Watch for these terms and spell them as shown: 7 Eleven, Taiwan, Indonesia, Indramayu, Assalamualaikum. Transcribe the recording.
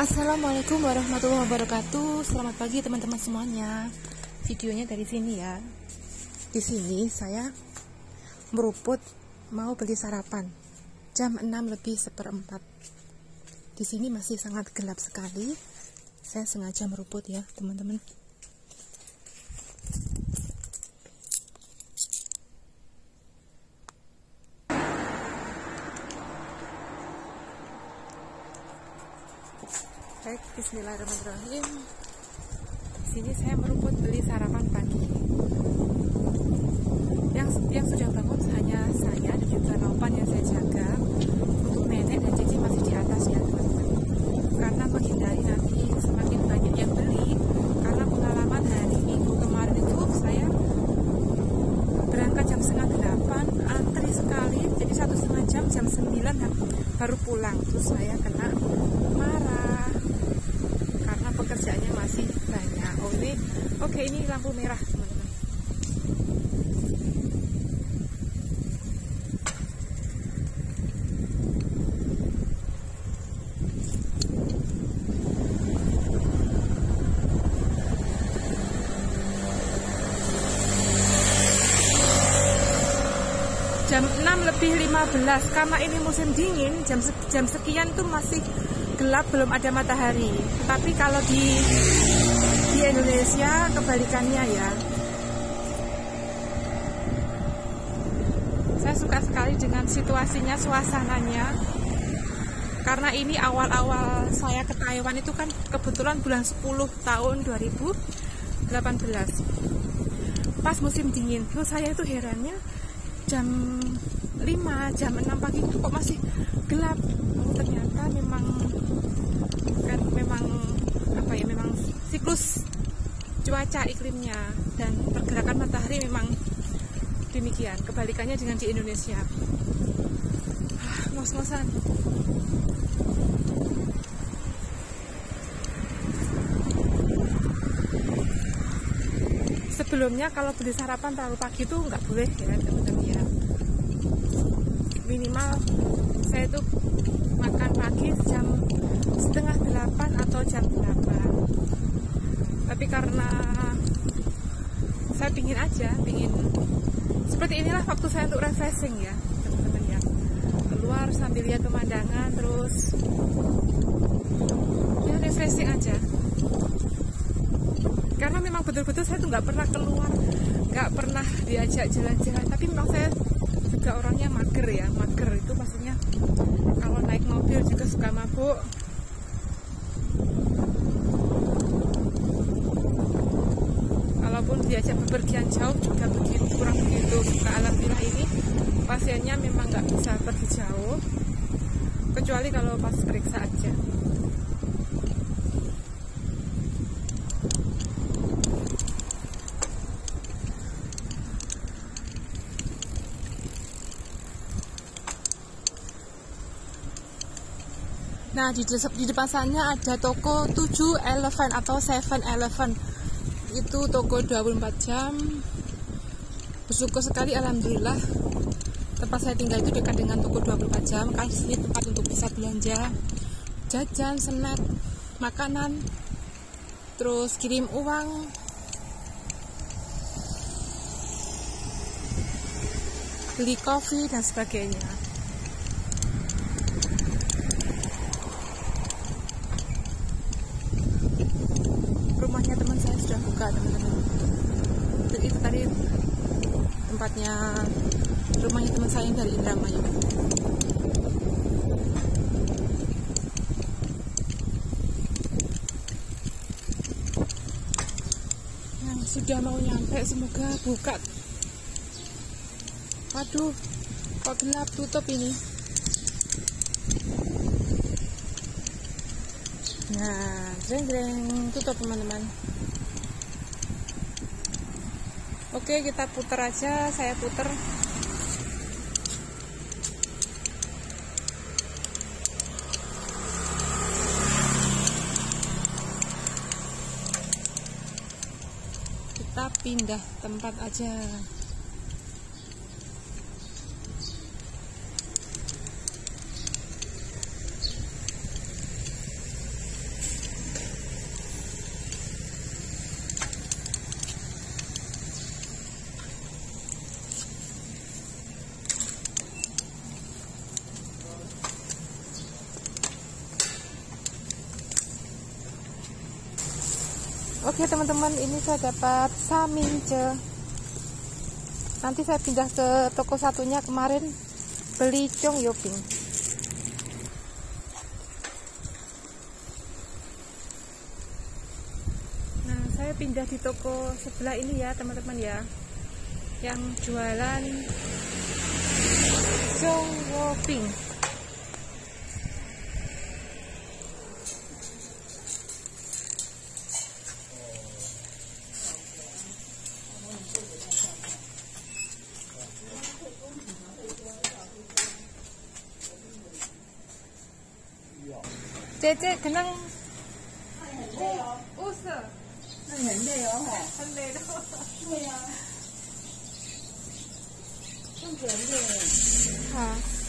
Assalamualaikum warahmatullahi wabarakatuh. Selamat pagi teman-teman semuanya. Videonya dari sini ya. Di sini saya meruput mau beli sarapan. Jam 6 lebih seperempat. Di sini masih sangat gelap sekali. Saya sengaja meruput ya, teman-teman. Baik, bismillahirrahmanirrahim. Di sini saya meruput beli sarapan pagi. Yang sudah bangun hanya saya dan juga Nopan yang saya jaga. Untuk nenek dan cici masih di atas ya, teman-teman. Karena menghindari nanti semakin banyak yang beli. Karena pengalaman hari Minggu kemarin itu saya berangkat jam 7:30, antri sekali. Jadi 1,5 jam, jam 9 baru pulang. Terus saya kena marah. Kerjaannya masih banyak. Oh ini, oke, ini lampu merah, teman-teman. Jam 6 lebih 15, karena ini musim dingin, jam sekian tuh masih gelap, belum ada matahari. Tapi kalau di Indonesia kebalikannya ya. Saya suka sekali dengan situasinya, suasananya. Karena ini awal-awal saya ke Taiwan itu kan kebetulan bulan 10 tahun 2018. Pas musim dingin. Terus saya itu herannya jam 5, jam 6 pagi kok masih gelap. Ternyata memang apa ya, memang siklus cuaca iklimnya dan pergerakan matahari memang demikian, kebalikannya dengan di Indonesia. Ngos-ngosan. Sebelumnya kalau beli sarapan terlalu pagi itu nggak boleh ya, teman-teman ya. Minimal saya itu makan pagi jam 7:30 atau jam 8. Tapi karena saya pingin seperti inilah waktu saya untuk refreshing ya, teman-teman ya. Keluar sambil lihat pemandangan, terus ya refreshing aja. Karena memang betul-betul saya tuh nggak pernah keluar, nggak pernah diajak jalan-jalan. Tapi memang saya juga orangnya mager ya, mager itu maksudnya kalau naik mobil juga suka mabuk. Walaupun diajak bepergian jauh juga begitu, kurang begitu. Alhamdulillah ini pasiennya memang nggak bisa pergi jauh, kecuali kalau pas periksa aja. Nah, di depan sana ada toko 7 Eleven atau 7 Eleven. Itu toko 24 jam. Bersyukur sekali, alhamdulillah tempat saya tinggal itu dekat dengan toko 24 jam. Kan disini tempat untuk bisa belanja, jajan, snack, makanan, terus kirim uang. Beli kopi dan sebagainya. Teman-teman, itu tadi tempatnya, rumahnya teman saya yang dari Indramayu. Nah, sudah mau nyampe, semoga buka. Waduh, kok gelap, tutup ini. Nah, jeng-jeng, tutup teman-teman. Oke, kita puter aja, saya puter. Kita pindah tempat aja. Oke teman-teman, ini saya dapat samince. Nanti saya pindah ke toko satunya, kemarin beli Chongyoping. Nah, saya pindah di toko sebelah ini ya teman-teman ya, yang jualan Chongyoping. Cece kenang usah.